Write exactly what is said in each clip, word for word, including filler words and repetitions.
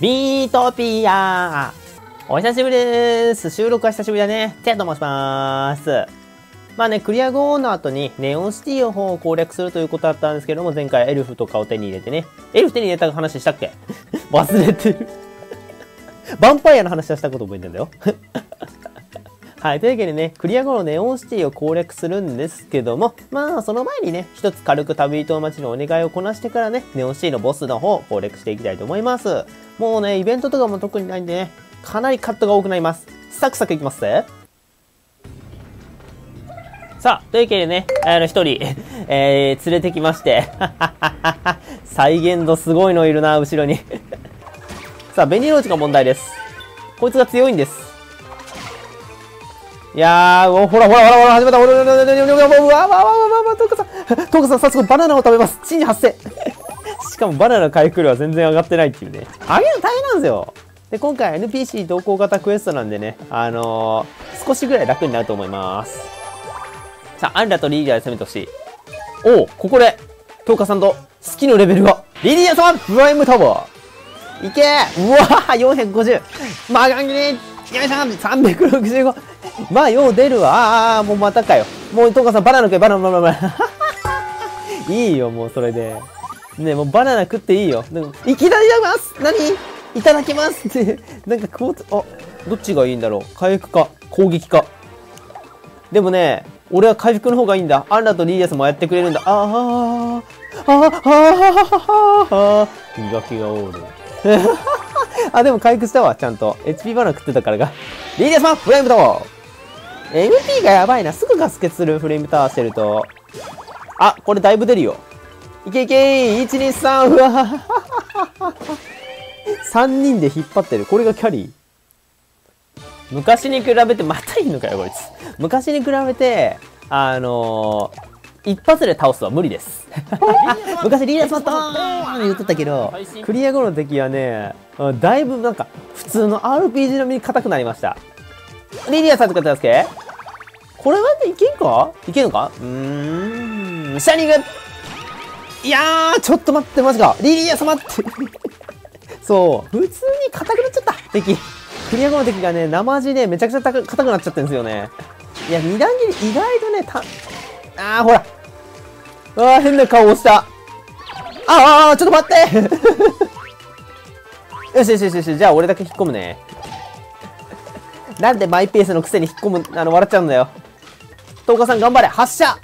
ビートピア、お久しぶりです。収録は久しぶりだね。てんと申します。まあね、クリア後の後にネオンシティの方を攻略するということだったんですけども、前回エルフとかを手に入れてね、エルフ手に入れた話したっけ忘れてるヴァンパイアの話はしたこと覚えてんだよはい、というわけでね、クリア後のネオンシティを攻略するんですけども、まあその前にね、一つ軽く旅人待ちのお願いをこなしてからね、ネオンシティのボスの方を攻略していきたいと思います。もうね、イベントとかも特にないんでね、かなりカットが多くなります。サクサクいきますぜ。さあ、というわけでね、あの一人、えー、連れてきまして、再現度すごいのいるな、後ろに。さあ、ベニローチが問題です。こいつが強いんです。いやー、ほらほらほらほら、始めた。ほらほらほらほらほらほら、うわわわわわ、トークさん、トークさん、早速バナナを食べます。地に発生。しかもバナナの回復量は全然上がってないっていうね。上げるの大変なんですよ。で、今回 エヌピーシー 同行型クエストなんでね、あのー、少しぐらい楽になると思います。さあ、アンラとリリアで攻めてほしい。おお、ここで、トークさんと好きのレベルが、リリア様、プライムタワー。いけー、うわー、よんひゃくごじゅう。マガンギリよいしょ、さんびゃくろくじゅうご。まあ、よう出るわ。ああ、もうまたかよ。もう、トーカさん、バナナ食え、バナナ、バナナ、バナナ。いいよ、もう、それで。ねえ、もう、バナナ食っていいよ。でもいきなりやます何いただきますって。なんか、クオーツ、あ、どっちがいいんだろう。回復か、攻撃か。でもね、俺は回復の方がいいんだ。アンラとリーデスもやってくれるんだ。あー、あー、あー、あー、あー、あー、磨きがおる。あ、でも回復したわ、ちゃんと。エイチピー バナナ食ってたからが。リーデスマン、フライムタワーエムピー がやばいな。すぐガス欠するフレームタワーしてると。あ、これだいぶ出るよ。いけいけい !いち、に、さん! うわさんにんで引っ張ってる。これがキャリー。昔に比べて、またいいのかよ、こいつ。昔に比べて、あのー、一発で倒すは無理です。昔リーダースマットーン言ってたけど、クリア後の敵はね、だいぶなんか、普通の アールピージー 並みに硬くなりました。リリアさん使ってますけこれはいけんかいけんのかうーん。シャニングいやー、ちょっと待って、マジか。リリア様って。そう、普通に硬くなっちゃった、敵。クリア後の敵がね、生地でめちゃくちゃ硬くなっちゃってるんですよね。いや、二段切り、意外とね、た、あー、ほら。あー、変な顔をした。あー、ちょっと待ってよしよしよしよし、じゃあ俺だけ引っ込むね。なんでマイペースのくせに引っ込む、あの、笑っちゃうんだよ。トーカさん頑張れ発射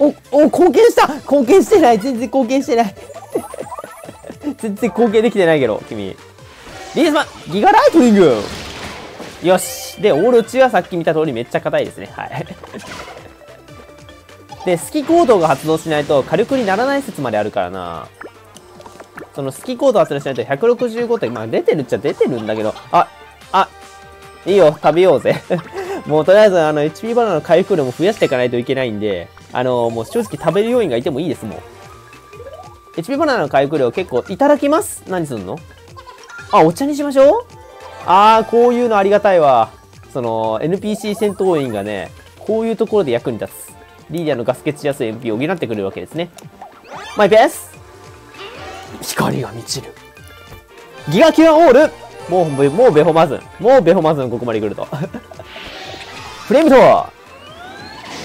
お、お、貢献した貢献してない全然貢献してない全然貢献できてないけど、君。リースマンギガライトニングよしで、オール中はさっき見た通りめっちゃ硬いですね。はい。で、好き行動が発動しないと火力にならない説まであるからな。その好き行動発動しないとひゃくろくじゅうごって、まあ出てるっちゃ出てるんだけど、あ、あ、いいよ、食べようぜ。もうとりあえず、あの、エイチピー バナナの回復量も増やしていかないといけないんで、あのー、もう正直食べる要員がいてもいいです、もう。エイチピー バナナの回復量結構、いただきます何すんのあ、お茶にしましょうあー、こういうのありがたいわ。その、エヌピーシー 戦闘員がね、こういうところで役に立つ。リーダーのガス欠しやすい エムピー を補ってくれるわけですね。マイペース光が満ちる。ギガキュアオールもう、もうベホマズン。もうベホマズン、ここまで来ると。フレームタワ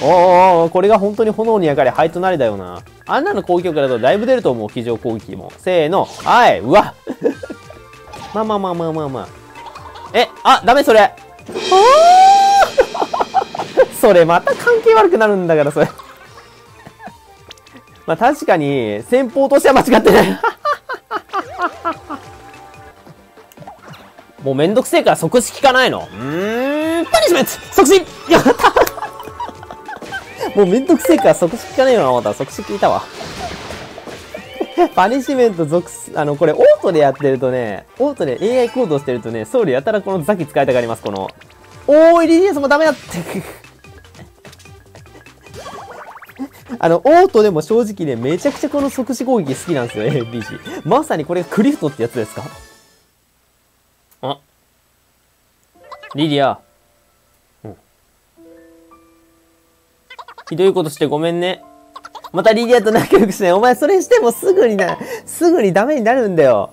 ーおーおー、これが本当に炎に焼かれ、灰となりだよな。あんなの攻撃力だとだいぶ出ると思う、非常攻撃も。せーの、あい、うわまあまあまあまあまあまあ。え、あ、ダメそれそれまた関係悪くなるんだから、それ。まあ確かに、戦法としては間違ってない。もうめんどくせえから即死効かないの。うーん、パニッシュメント即死やったもうめんどくせえから即死効かないよな、思ったら即死効いたわ。パニッシュメント即死、あの、これオートでやってるとね、オートで エーアイ 行動してるとね、僧侶やたらこのザキ使いたがります、この。おーい、リリアスもダメだって。あの、オートでも正直ね、めちゃくちゃこの即死攻撃好きなんですよ、エービージー。まさにこれがクリフトってやつですかあ、リリア、うん、ひどいことしてごめんね。またリリアと仲良くしない。お前それしてもすぐにな、すぐにダメになるんだよ。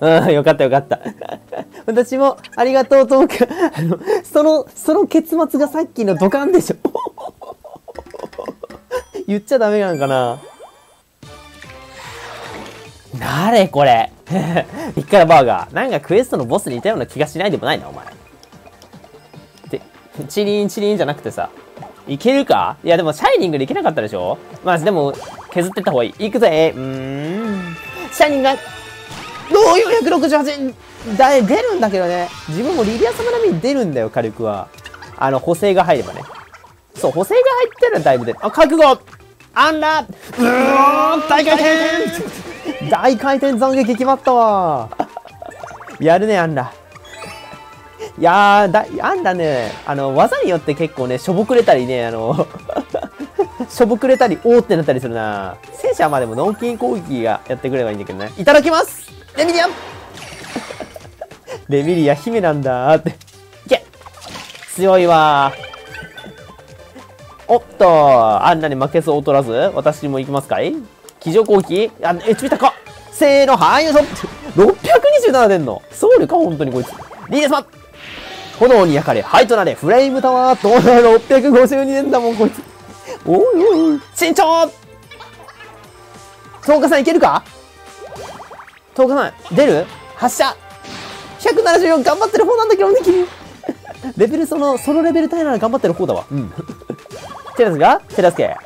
うん、よかったよかった。私もありがとうトーク。あの、その、その結末がさっきのドカンでしょ。言っちゃダメなんかな。なれこれ。ビッカラバーガー。なんかクエストのボスに似たような気がしないでもないな、お前。で、チリンチリンじゃなくてさ。いけるか？いやでも、シャイニングでいけなかったでしょ？まあでも、削ってった方がいい。いくぜ。うーん。シャイニングが、どうよんろくはちだ、出るんだけどね。自分もリリア様並みに出るんだよ、火力は。あの、補正が入ればね。そう、補正が入ったらだいぶ出る。あ、覚悟アンラうーん大回転大回転斬撃決まったわ。やるね、アンラ。いやー、だ、アンラね、あの、技によって結構ね、しょぼくれたりね、あの、しょぼくれたり、おーってなったりするな。戦車はまあでも、脳筋攻撃がやってくればいいんだけどね。いただきますレミリアレミリア姫なんだーって。いけ強いわー。おっとあんなに負けそう劣らず、私も行きますかい騎乗攻撃あ、エイチピー 高っせーの、はいよいしょ !ろっぴゃくにじゅうなな 出んの僧侶か本当にこいつ。リーダー様炎に焼かれ、灰となれ、フレイムタワーと、ろっぴゃくごじゅうに 出んだもんこいつ。おいおい慎重そうかさんいけるかとうかさん出る発射 !ひゃくななじゅうよん 頑張ってる方なんだけどね、君レベルその、そのレベル帯なら頑張ってる方だわ。うん。手助けか手助け。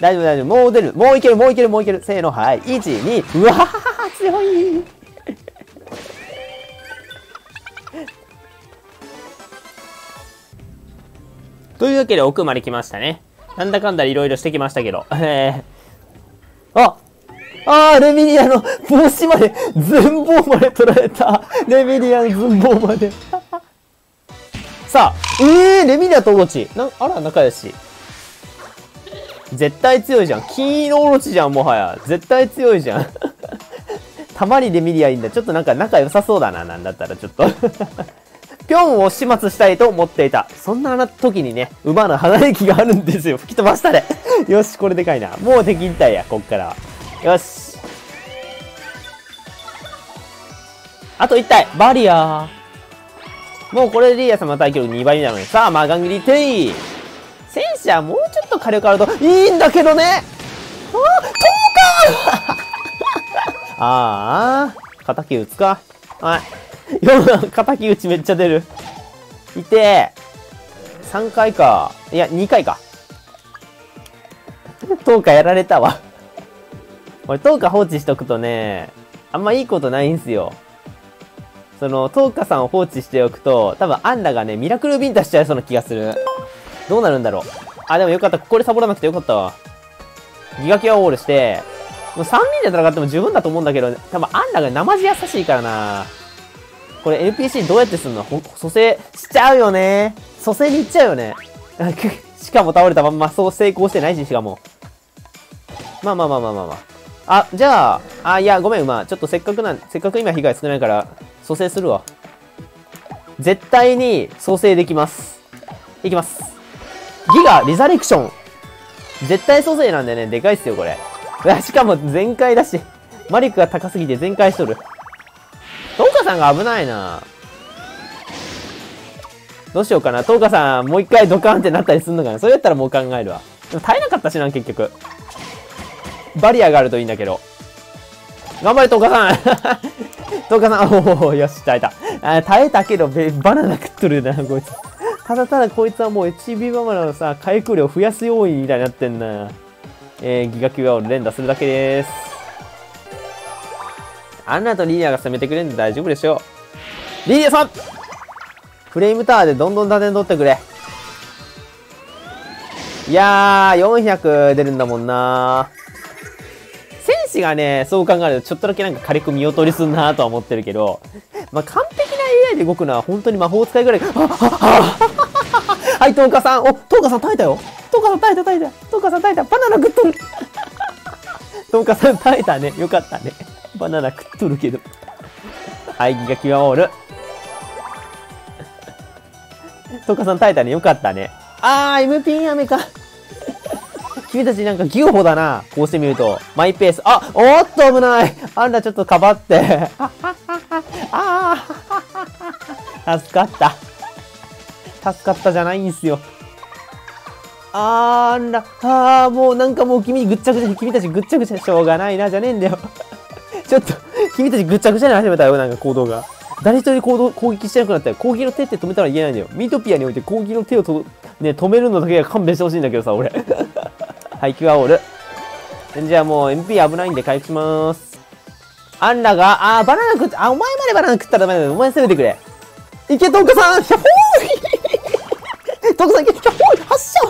大丈夫大丈夫。もう出る。もういけるもういけるもういける。せーの、はい。いち、に。うわははは強いというわけで奥まで来ましたね。なんだかんだいろいろしてきましたけど。えー、ああー、レミリアの帽子まで、全貌まで取られた。レミリアの全貌まで。さあ、えー、レミリアとオロチ。な、あら、仲良し。絶対強いじゃん。金色オロチじゃん、もはや。絶対強いじゃん。たまにレミリアいいんだ。ちょっとなんか仲良さそうだな、なんだったらちょっと。ピョンを始末したいと思っていた。そんな時にね、馬の離れ気があるんですよ。吹き飛ばしたね。よし、これでかいな。もう敵みたいや、こっからは。よし。あといち体バリアー。もうこれでリーヤ様耐久力にばいなのに。さあ、マガンギリテイ。戦車もうちょっと火力あるといいんだけどね。ああ、とうかああ、敵打つか。はい。よな、敵打ちめっちゃ出る。いて、さんかいか。いや、にかいか。とうかやられたわ。俺、トーカ放置しとくとね、あんまいいことないんすよ。その、トーカさんを放置しておくと、多分アンラがね、ミラクルビンタしちゃいそうな気がする。どうなるんだろう。あ、でもよかった。これサボらなくてよかったわ。ギガキアオールして、もうさんにんで戦っても十分だと思うんだけど、多分アンラが生地優しいからな。これ エヌピーシー どうやってすんの？蘇生しちゃうよね。蘇生に行っちゃうよね。しかも倒れたまんま、そう成功してないし、しかも。まあまあまあまあまあまあ。あ、じゃあ、あ、いや、ごめん、馬。ちょっとせっかくなん、せっかく今被害少ないから、蘇生するわ。絶対に蘇生できます。いきます。ギガ、リザレクション。絶対蘇生なんでね、でかいっすよ、これ。しかも全開だし、魔力が高すぎて全開しとる。トウカさんが危ないな。どうしようかな。トウカさん、もう一回ドカンってなったりすんのかな。それやったらもう考えるわ。でも耐えなかったしな、結局。バリアがあるといいんだけど。頑張れ、トウカさんトウカさん、おおよし、耐えた。あ耐えたけど、バナナ食っとるな、こいつ。ただただこいつはもう エイチビー バナナのさ、回復量増やす要因みたいになってんな。えー、ギガキュアを連打するだけです。アンナとリーダーが攻めてくれるんで大丈夫でしょう。リーダーさんフレームタワーでどんどん打点取ってくれ。いやー、よんひゃく出るんだもんなー。戦士がね、そう考えるとちょっとだけなんか火力見劣りすんなーとは思ってるけど、まあ、完璧な エーアイ で動くのは本当に魔法使いぐらい。はい、トウカさん。お、トウカさん耐えたよ。トウカさん耐えた耐えた。トウカさん耐えた。バナナ食っとる。トウカさん耐えたね。よかったね。バナナ食っとるけど。はい、ギガキュアオール。トウカさん耐えたね。よかったね。あー、エムピー 雨か。君たちなんか牛歩だな。こうしてみると、マイペース。あ、おーっと危ない。あんたちょっとかばって。ああ、助かった。助かったじゃないんですよ。あーんら、あーもうなんかもう君ぐっちゃぐちゃ、君たちぐっちゃぐちゃしょうがないな、じゃねえんだよ。ちょっと、君たちぐっちゃぐちゃに始めたよ、なんか行動が。誰一人行動、攻撃してなくなったら、攻撃の手って止めたら言えないんだよ。ミートピアにおいて攻撃の手をと、ね、止めるのだけは勘弁してほしいんだけどさ、俺。はい、キュアオール。じゃあもう エムピー 危ないんで回復しまーす。あんらが、あー、バナナ食っ、あ、お前までバナナ食ったらダメだよ。お前攻めてくれ。いけ、トンカさんひゃっほートンカさんいけ、ひゃっほー発射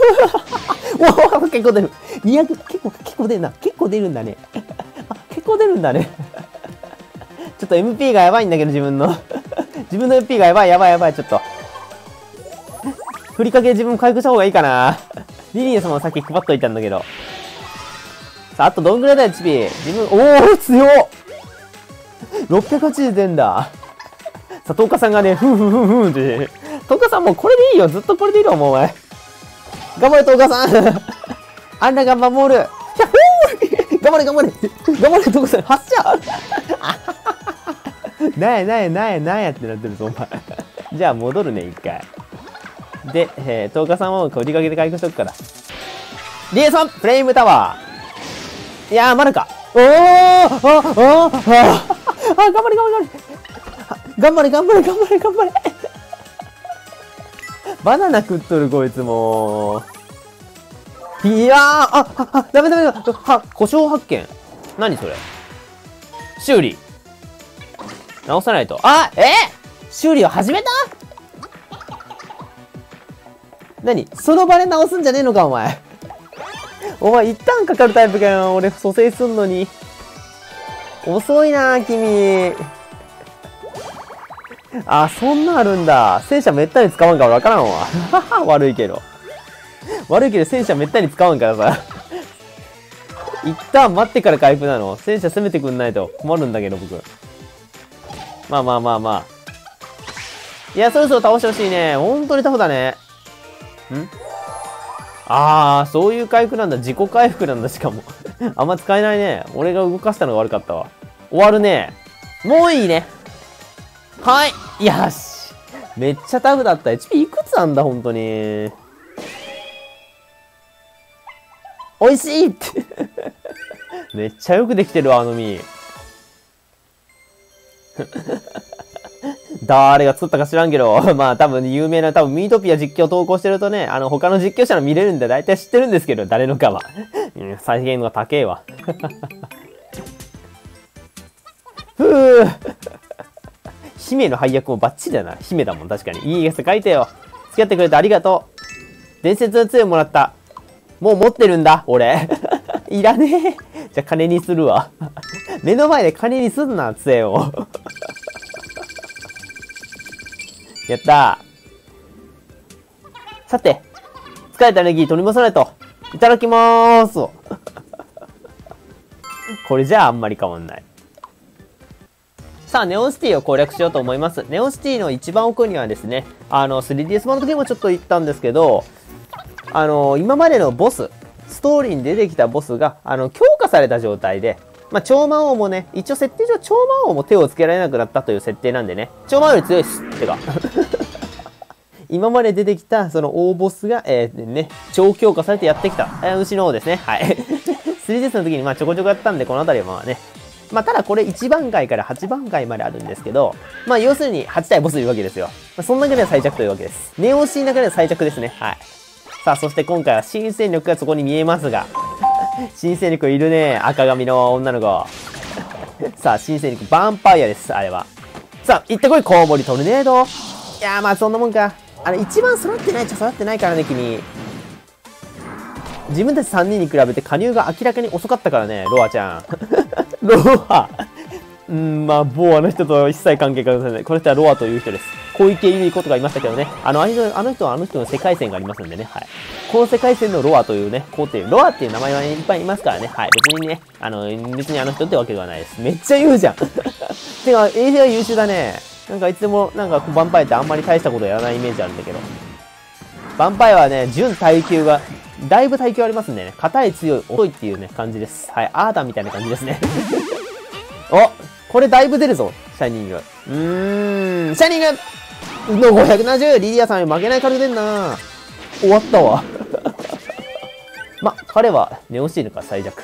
おー、結構出る。にひゃく、結構、結構出るな。結構出るんだね。あ、結構出るんだね。ちょっと エムピー がやばいんだけど、自分の。自分の エムピー がやばい、やばい、やばい、ちょっと。ふりかけ自分回復した方がいいかな。リリー様の先配っといたんだけど。さあ、あとどんぐらいだよ、チビ。自分、おー、強っ !ろっぴゃくはちじゅう 出んだ。さあ、トーカさんがね、ふんふんふんふんって。トーカさんもうこれでいいよ。ずっとこれでいいよ、もうお前。頑張れ、トーカさんあんなが守る。ひゃっほー頑張れ、頑張れ頑張れ、トーカさん発射なんやなんやなんやなんやってなってるぞお前じゃあ戻るね一回で、えー、トーカさんもこりかけて回復しとくからリエさんフレームタワーいやーまだかおーおーおーおーあ頑張れ頑張れ頑張れ頑張れ頑張れ頑張れ頑張れバナナ食っとるこいつもーいやーあああダメダメダメは故障発見何それ修理直さないと。あえ修理を始めた何その場で直すんじゃねえのか、お前。お前、一旦かかるタイプかよ。俺、蘇生すんのに。遅いなぁ、君。あ、そんなあるんだ。戦車めったに使わんからわからんわ。悪いけど。悪いけど、戦車めったに使わんからさ。一旦待ってから回復なの。戦車攻めてくんないと困るんだけど、僕。まあまあまあまあ。いや、そろそろ倒してほしいね。ほんとにタフだね。んああ、そういう回復なんだ。自己回復なんだ、しかも。あんま使えないね。俺が動かしたのが悪かったわ。終わるね。もういいね。はい。よし。めっちゃタフだった。エイチピー いくつなんだ、ほんとに。おいしいって。めっちゃよくできてるわ、あの実。誰が作ったか知らんけど、まあ多分有名な多分ミートピア実況投稿してるとね、あの他の実況者の見れるんで大体知ってるんですけど、誰のかは。うん、再現度が高えわ。ふぅ姫の配役もバッチリだな。姫だもん、確かに。いい汗かいてよ。付き合ってくれてありがとう。伝説の杖もらった。もう持ってるんだ、俺。いらねえ。じゃあ金にするわ。目の前で金にすんな、杖を。やったー。さて、疲れたエネルギー取り戻さないと。いただきまーす。これじゃああんまり変わんない。さあ、ネオンシティを攻略しようと思います。ネオンシティの一番奥にはですね、あの、スリーディーエス 版の時もちょっと言ったんですけど、あの、今までのボス、ストーリーに出てきたボスが、あの、強化された状態で、まあ、超魔王もね、一応設定上超魔王も手をつけられなくなったという設定なんでね、超魔王より強いっすってか。今まで出てきた、その大ボスが、えー、ね、超強化されてやってきた、えー、牛の王ですね。はい。スリーディーエス の時にまあちょこちょこやったんで、この辺りはまあね。まあ、ただこれいちばんかいからはちばんかいまであるんですけど、まあ、要するにはち体ボスいるわけですよ。まあ、そんなぐらいは最弱というわけです。ネオンシーの中では最弱ですね。はい。さあ、そして今回は新戦力がそこに見えますが、新戦力いるね。赤髪の女の子。さあ、新戦力、ヴァンパイアです、あれは。さあ、行ってこい、コウモリトルネード。いやー、まあそんなもんか。あれ、一番揃ってないっちゃ揃ってないからね、君。自分たちさんにんに比べて加入が明らかに遅かったからね、ロアちゃん。ロア。うん、まあ、某あの人とは一切関係がありませんね。この人はロアという人です。小池百合子とかいましたけどね。あの、あの人はあの人の世界線がありますんでね。はい。この世界線のロアというね、皇帝、ロアっていう名前はいっぱいいますからね。はい。別にね、あの、別にあの人ってわけではないです。めっちゃ言うじゃん。てか、衛星は優秀だね。なんかいつでも、なんかヴァンパイアってあんまり大したことやらないイメージあるんだけど。ヴァンパイアはね、準耐久が、だいぶ耐久ありますんでね、硬い、強い、遅いっていうね、感じです。はい、アーダみたいな感じですね。お、これだいぶ出るぞ、シャイニング。うーん、シャイニングのごひゃくななじゅう、リディアさんに負けない軽でんな。終わったわ。ま、彼はネオシールか最弱。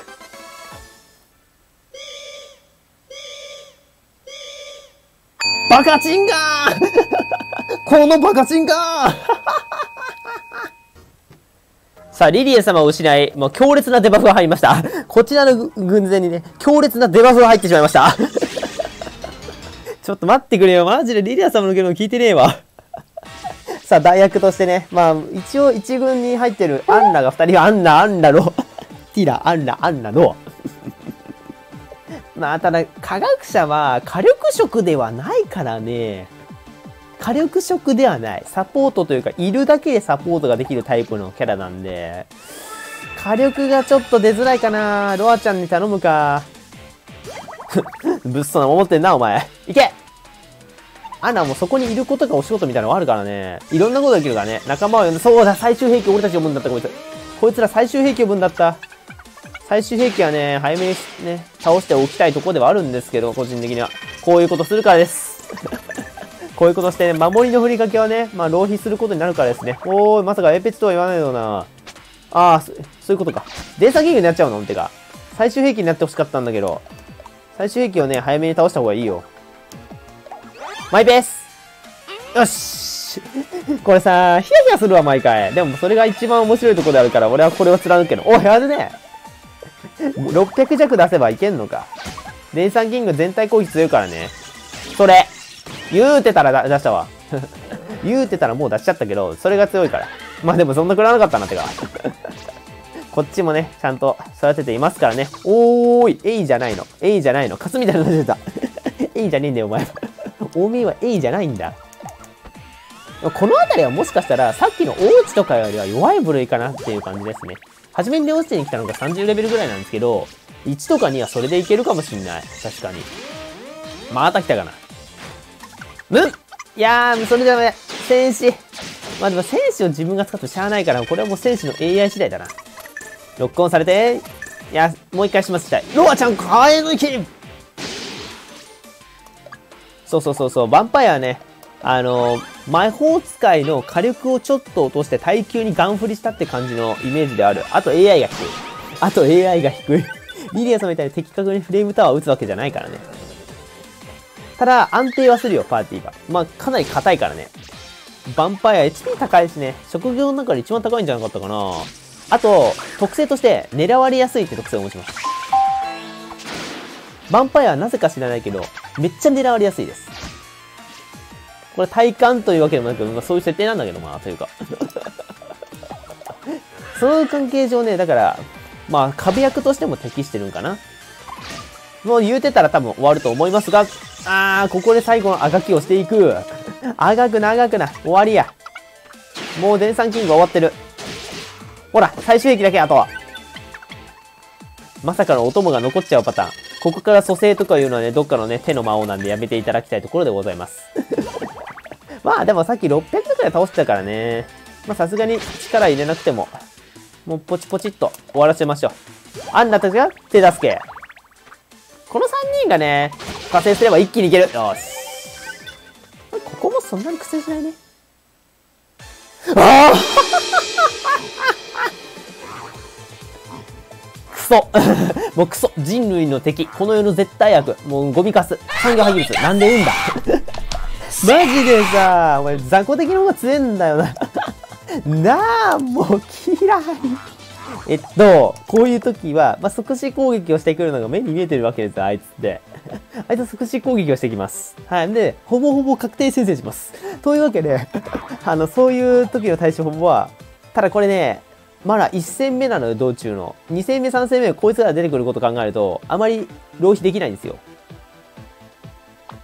バカチンガーこのバカチンガーさあ、リリエ様を失い、もう強烈なデバフが入りました。こちらの軍勢にね、強烈なデバフが入ってしまいました。ちょっと待ってくれよ。マジでリリア様の言うの聞いてねえわ。さあ、代役としてね、まあ、一応一軍に入ってるアンナがふたり、アンナ、アンナ、ロティラ、アンナ、アンナ、ロまあ、ただ、科学者は火力職ではないからね。火力職ではない。サポートというか、いるだけでサポートができるタイプのキャラなんで、火力がちょっと出づらいかな。ロアちゃんに頼むか。物騒な守ってんな、お前。いけアンナもそこにいることがお仕事みたいなのがあるからね。いろんなことできるからね。仲間を呼んで、そうだ、最終兵器俺たち呼ぶんだった、こいつ。こいつら最終兵器呼ぶんだった。最終兵器はね、早めにね、倒しておきたいとこではあるんですけど、個人的には。こういうことするからです。こういうことしてね、守りのふりかけはね、まあ浪費することになるからですね。おー、まさかエペチとは言わないよな。あー、そ、そういうことか。電鎖キングになっちゃうのってか。最終兵器になってほしかったんだけど。最終兵器をね、早めに倒した方がいいよ。マイペースよしこれさ、ヒヤヒヤするわ、毎回。でも、それが一番面白いところであるから、俺はこれを貫ける。お、やるねろっぴゃく弱出せばいけんのか。電算キング全体攻撃強いからね。それ言うてたら出したわ。言うてたらもう出しちゃったけど、それが強いから。まあでも、そんな食らわなかったな、てか。こっちもね、ちゃんと育てていますからね。おーい、えいじゃないの。えいじゃないの。カスみたいなの出てた。えいじゃねえんだよ、お前。お見えは A じゃないんだ。この辺りはもしかしたらさっきの大内とかよりは弱い部類かなっていう感じですね。初めに出落ちてきたのがさんじゅうレベルぐらいなんですけど、いちとかにはそれでいけるかもしんない。確かに。また来たかな。むんいやー、それじゃね、戦士。まあでも戦士を自分が使ってもしゃあないから、これはもう戦士の エーアイ 次第だな。ロックオンされて、いや、もう一回しますしたい。ロアちゃん、かえのいきそうそうそうそう、ヴァンパイアはね、あのー、魔法使いの火力をちょっと落として耐久にガン振りしたって感じのイメージである。あと エーアイ が低い。あと エーアイ が低い。リリアさんみたいに的確にフレームタワーを打つわけじゃないからね。ただ、安定はするよ、パーティーが。まあ、かなり硬いからね。ヴァンパイア エイチピー 高いしね、職業の中で一番高いんじゃなかったかな。あと、特性として狙われやすいって特性を持ちます。ヴァンパイアはなぜか知らないけど、めっちゃ狙われやすいです。これ体感というわけでもなく、まあ、そういう設定なんだけど、まあ、というか。そういう関係上ね、だから、まあ、壁役としても適してるんかな。もう言うてたら多分終わると思いますが、あー、ここで最後のあがきをしていく。あがくな、あがくな。終わりや。もう電算キング終わってる。ほら、最終兵器だけ、あとは。まさかのお供が残っちゃうパターン。ここから蘇生とかいうのはね、どっかのね、手の魔王なんでやめていただきたいところでございます。まあでもさっきろっぴゃくくらい倒してたからね。まあさすがに力入れなくても、もうポチポチっと終わらせましょう。アンナたちが手助け。このさんにんがね、加勢すれば一気にいける。よし。ここもそんなに苦戦しないね。ああもうクソ人類の敵この世の絶対悪もうゴミカス産業廃棄物なんで言うんだマジでさお前雑魚的の方が強えんだよななあもう嫌いえっとこういう時は、まあ、即死攻撃をしてくるのが目に見えてるわけですよあいつってあいつは即死攻撃をしてきますはいでほぼほぼ確定先制しますというわけであのそういう時の対処法はただこれねまだいち戦目なのよ、道中の。に戦目、さん戦目、こいつら出てくること考えると、あまり浪費できないんですよ。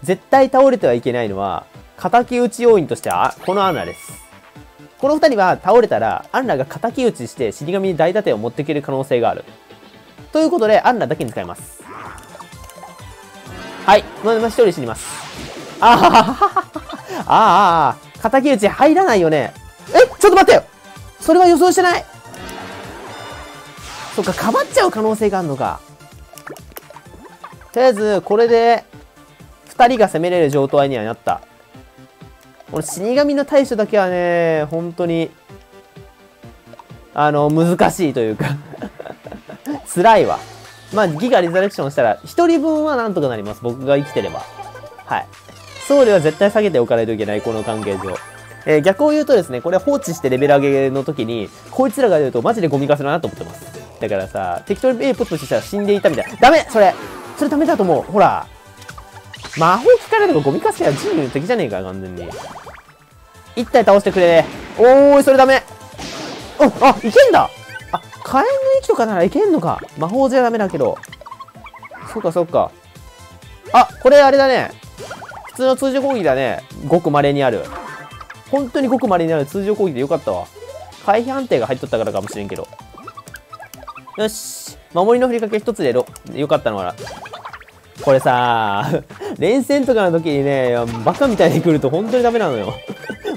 絶対倒れてはいけないのは、敵討ち要員としては、このアンナです。このふたりは倒れたら、アンナが敵討ちして死神に大盾を持ってくる可能性がある。ということで、アンナだけに使います。はい。まあ、まあ、ひとり死にます。あははははああああ。敵討ち入らないよね。え、ちょっと待ってよそれは予想してないそっか、かばっちゃう可能性があるのか。とりあえずこれでふたりが攻めれる状態にはなった。この死神の対処だけはね、本当にあの難しいというか辛いわ。まあギガリザレクションしたらひとりぶんはなんとかなります、僕が生きてれば。はい、送料は絶対下げておかないといけない、この関係上。えー、逆を言うとですね、これ放置してレベル上げの時にこいつらが出るとマジでゴミかせだなと思ってます。だからさ、適当に A ポップしたら死んでいたみたいな。ダメ、それそれダメだと思う。ほら魔法効かれるのゴミかせや人類の敵じゃねえか、完全に。一体倒してくれ。おーい、それダメ。お、あ、いけんだ。あ、火炎の息とかならいけんのか。魔法じゃダメだけど。そうかそうか。あ、これあれだね、普通の通常攻撃だね。ごく稀にある、本当にごく稀にある通常攻撃でよかったわ。回避判定が入っとったからかもしれんけど。よし、守りのふりかけ一つでろよかったのかな。これさ連戦とかの時にね、バカみたいに来ると本当にダメなのよ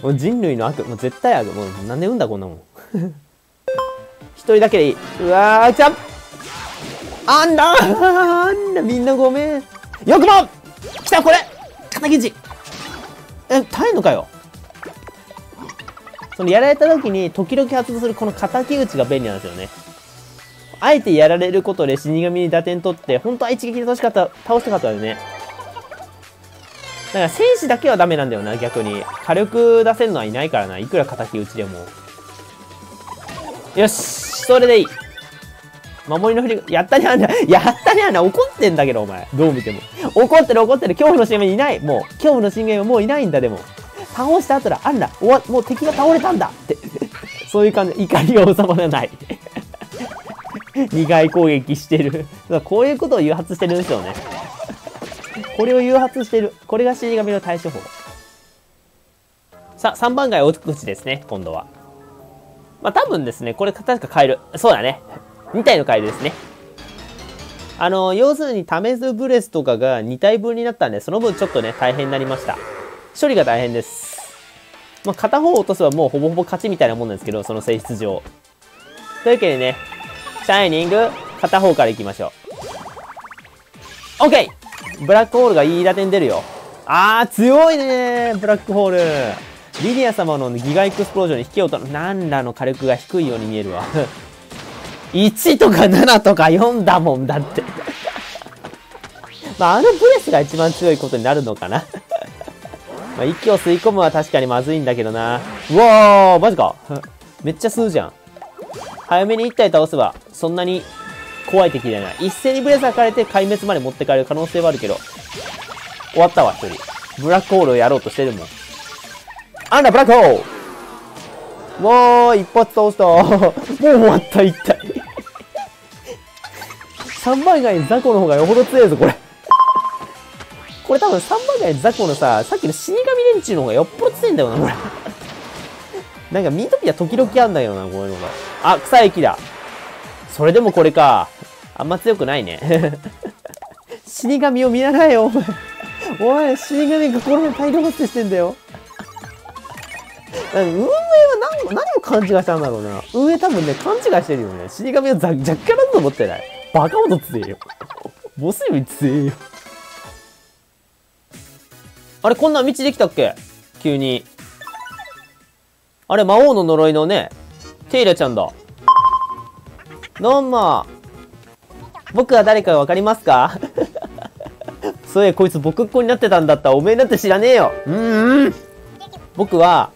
もう人類の悪、もう絶対悪、もう何で産んだこんなもん一人だけでいい。うわー、来た。あんなあんな、みんなごめん。よくも来た、これ敵陣。え、耐えんのかよ。そのやられた時に時々発動するこの敵討ちが便利なんですよね。あえてやられることで死神に打点取って、本当は一撃で倒したかったよね。だから戦士だけはダメなんだよな、逆に火力出せるのはいないからな、いくら敵討ちでも。よし、それでいい。守りの振り、やったね、あんな、やったね、あんな、怒ってんだけど、お前。どう見ても。怒ってる、怒ってる。恐怖の神明いない。もう、恐怖の神明はもういないんだ、でも。倒した後だ、あんな、おわ、もう敵が倒れたんだって。そういう感じ、怒りが収まらない。苦い攻撃してる。こういうことを誘発してるんですよね。これを誘発してる。これが死神の対処法。さあ、さんばん街奥口ですね、今度は。まあ、多分ですね、これ、確かカエル。そうだね。にたいのカエルですね。あの、要するにタメズブレスとかがにたいぶんになったんで、その分ちょっとね、大変になりました。処理が大変です。まあ、片方落とせばもうほぼほぼ勝ちみたいなもんなんですけど、その性質上。というわけでね、シャイニング、片方からいきましょう。OK！ ブラックホールがいい打点出るよ。あー、強いねー、ブラックホール。リニア様のギガエクスプロージョンに引き落とす。なんらの火力が低いように見えるわ。いちとかななとかよんだもんだって。まあ、あのブレスが一番強いことになるのかな。まあ、息を吸い込むは確かにまずいんだけどな。うわー、マジか。めっちゃ吸うじゃん。早めにいったい倒せば、そんなに怖い敵じゃない。一斉にブレスがかれて壊滅まで持ってかれる可能性はあるけど。終わったわ、一人。ブラックホールをやろうとしてるもん。あんら、ブラックホールもう一発倒したもう終わった、一体さんばん街雑魚の方がよほど強いぞ、これこれ多分さんばん街雑魚のさ、さっきの死神連中の方がよっぽど強いんだよな、これなんかミートピア時々あんだよな、こういうのが。あ、草駅だ。それでもこれか。あんま強くないね死神を見習えよ、お前お前、死神が心の大量発生してんだよ。運営は何も、何を勘違いしたんだろうな。運営多分ね、勘違いしてるよね。死神は若干だと思ってない。バカほど強えよボスより強えよあれ、こんな道できたっけ、急に。あれ、魔王の呪いのね、テイラちゃんだ。どうも、僕は誰かわかりますかそういや、こいつ僕っ子になってたんだったら、おめえだって知らねえよ。うんうん、僕は、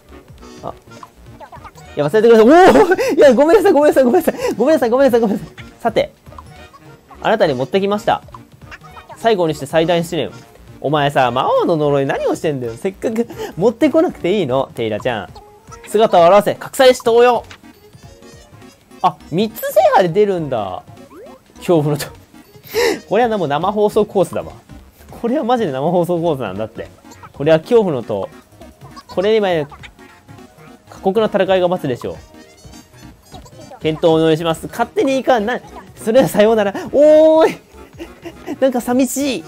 いや、忘れてください。おお、いや、ごめんなさい、ごめんなさい、ごめんなさい。ごめんなさい、ごめんなさい、ごめんなさい。さて、あなたに持ってきました。最後にして最大の試練。お前さ、魔王の呪い何をしてんだよ。せっかく、持ってこなくていいの、テイラちゃん。姿を現せ、覚醒し投与。あ、みっつ制覇で出るんだ。恐怖のと。これはな、もう生放送コースだわ。これはマジで生放送コースなんだって。これは恐怖のと。これ今、過酷な戦いが待つでしょう。検討をお願いします。勝手にいかんな。それはさようなら。おーいなんか寂しい。